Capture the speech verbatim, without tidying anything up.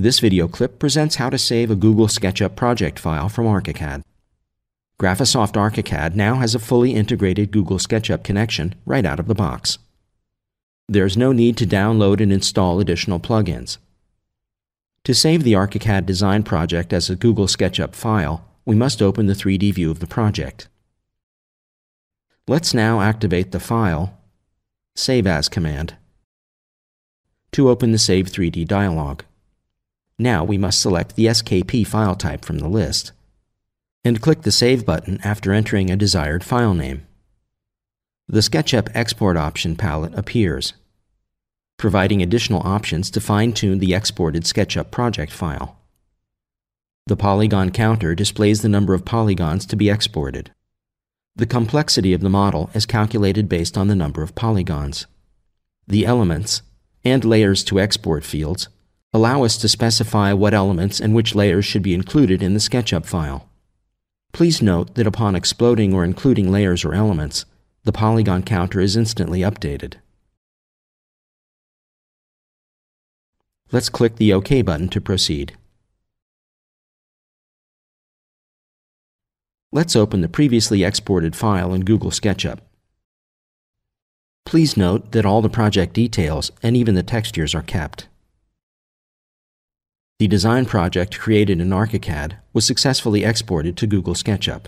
This video clip presents how to save a Google SketchUp project file from ArchiCAD. Graphisoft ArchiCAD now has a fully integrated Google SketchUp connection right out of the box. There's no need to download and install additional plugins. To save the ArchiCAD design project as a Google SketchUp file, we must open the three D view of the project. Let's now activate the File, Save As command to open the Save three D dialog. Now we must select the S K P file type from the list and click the Save button after entering a desired file name. The SketchUp Export option palette appears, providing additional options to fine-tune the exported SketchUp project file. The polygon counter displays the number of polygons to be exported. The complexity of the model is calculated based on the number of polygons. The Elements and Layers to Export fields allow us to specify what elements and which layers should be included in the SketchUp file. Please note that upon exploding or including layers or elements, the polygon counter is instantly updated. Let's click the OK button to proceed. Let's open the previously exported file in Google SketchUp. Please note that all the project details and even the textures are kept. The design project created in ArchiCAD was successfully exported to Google SketchUp.